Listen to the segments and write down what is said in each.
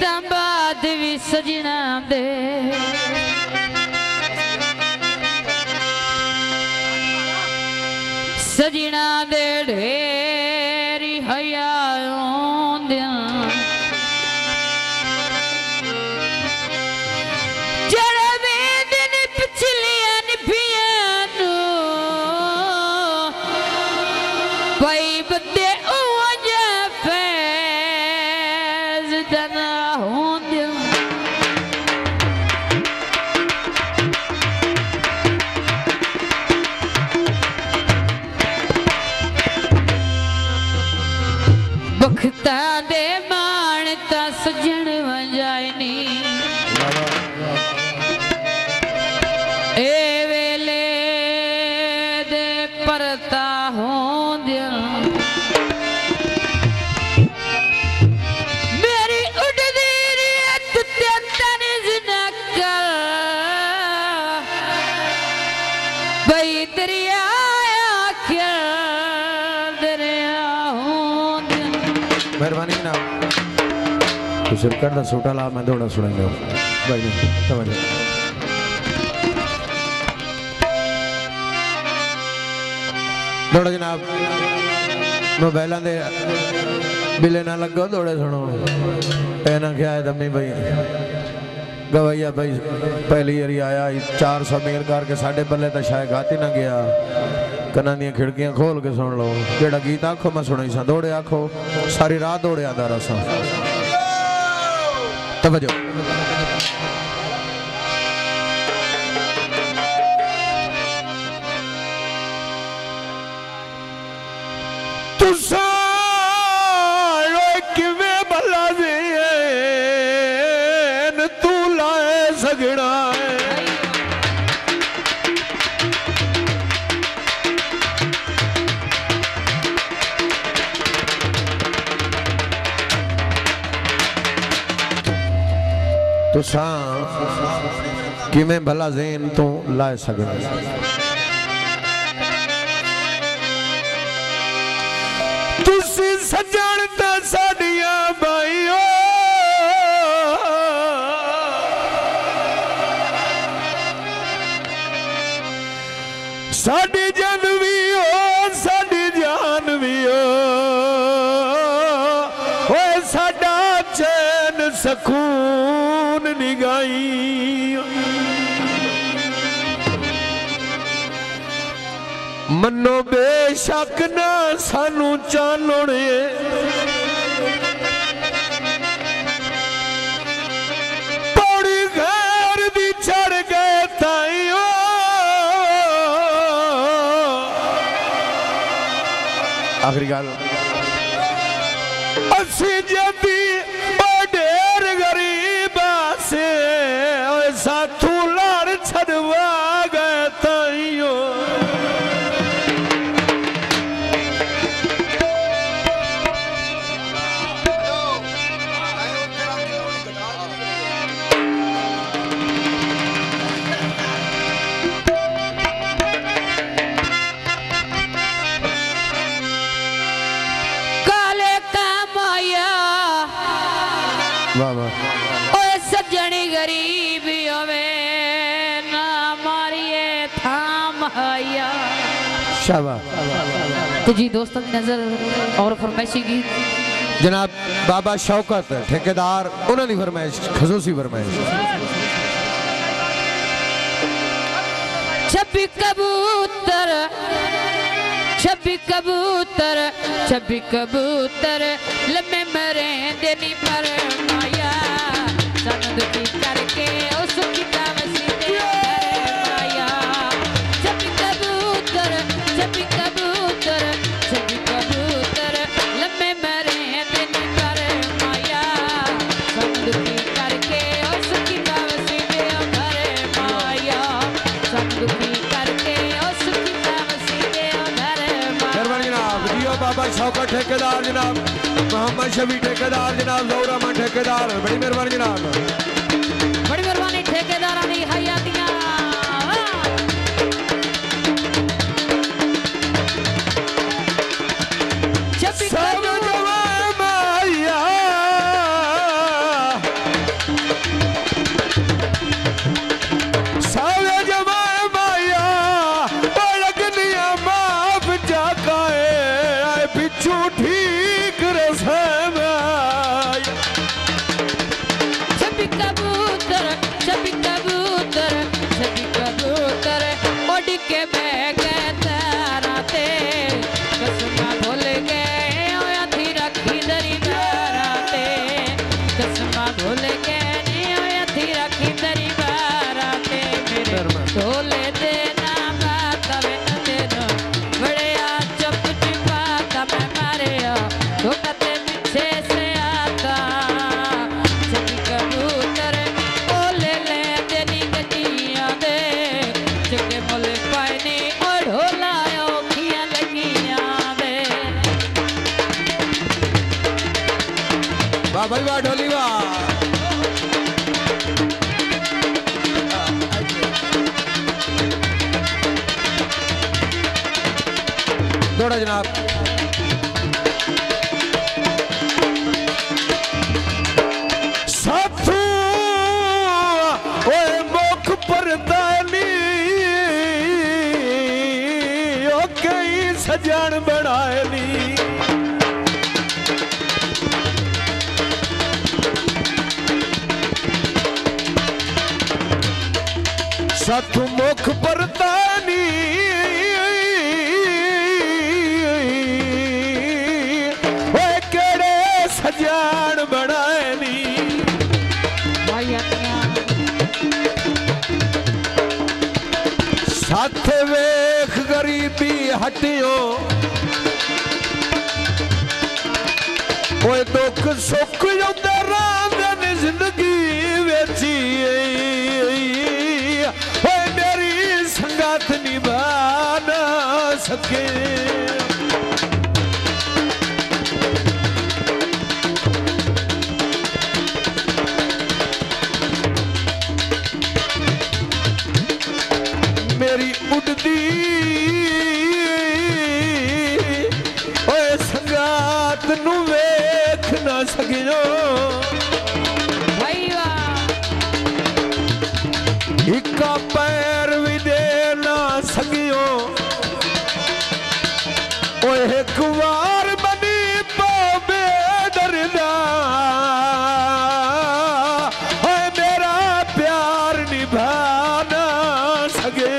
मिनटां बाद भी सजना दे सजना दे ढेरी हयाओं दियां जड़े भी दिन पिछलियां निभियां नू भाई बंदे उजा फैज दना हों दियां बख्तां दे माण तां सजण वंजाइनी ए वेले दे परता होंदियां मेरी उडदी रियत ते तंज न कर भई दरिया मेहरबानी ना का छोटा ला मैं थोड़ा सुनेंगे थोड़ा जनाब मोबाइल दे बिले ना लगो थोड़े सुनो एना क्या है तमी भाई गवैया भाई पहली बारी आया 400 मेल करके साढ़े बल्ले तो शायद घात ही ना गया कना दियाँ खिड़कियाँ खोल के सुन लो जेड़ा गीत आखो मैं सुनाई सा दौड़े आखो सारी रात दौड़े आदा रहा तवज्जो कि मैं भला ज़ेन तो लाए सकना तुसी सजण तां साडियां बाईओ साडी जान वी हो साडी जान वी हो ओए साडा चैन सकून निगाई मनो बेशक ना सानू चानणे पौड़ी घर दी चढ़ गए ताईओ आखिरी गल असी जदी बडेर गरीब से साथू लड़ छड़वा गए ताईओ सजनी गरीब ना मारिए थाम आया शाबाश। तो जी दोस्तों की नजर और फरमाइशी की जनाब बाबा शौकत ठेकेदार उन्होंने फरमाइश खसूसी फरमाइश छब्बी कबूतर छब्बी कबूतर छब्बी कबूतर लम्मे मरेंदे नी पर माहिया सन दुखी करके उस किता वसीदे माहिया छब्बी कबूतर छब्बी कबूतर छब्बी कबूतर लम्मे मरेंदे नी पर माहिया सन दुखी करके उस किता वसीदे माहिया सन दुखी करके उस बाबा शौकत ठेकेदार जनाब मोहम्मद शबी ठेकेदार जनाब जोरा मा ठेकेदार बड़ी मेहरबानी जनाब बड़ी मेहरबानी ठेकेदार दी हयातियां छब्बी कबूतर थोड़ा जनाब साथू ओए मुख पर दानी ओ कई सजान बनानी साथू मुख पर दानी सजान बनानी साथ वेख गरीबी हटियो कोई दुख सुख आंदा राम दी जिंदगी वेची ओए मेरी संगत निभा ना सके इका पैर भी दे ना सकियो एक बार बनी पावे दरदा मेरा प्यार निभा ना सके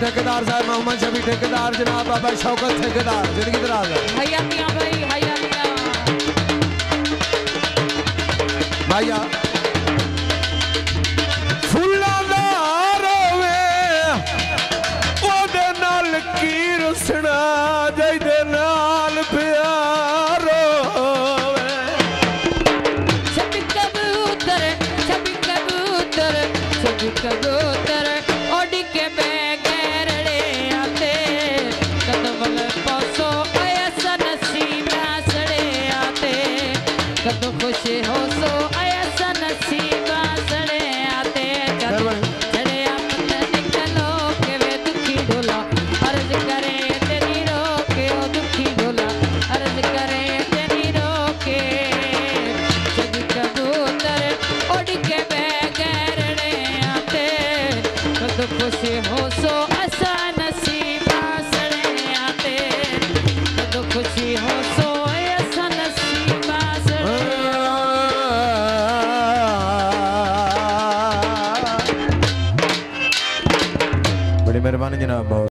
ठेकेदार साहब मोहम्मद शबी ठेकेदार जनाब बाबा शौकत ठेकेदार जिंदगी दराज भैया मियां भाई भैया मियां भैया फुल्ला नारवे ओदे नाल की रसना जाई दे नाल प्यारो करो।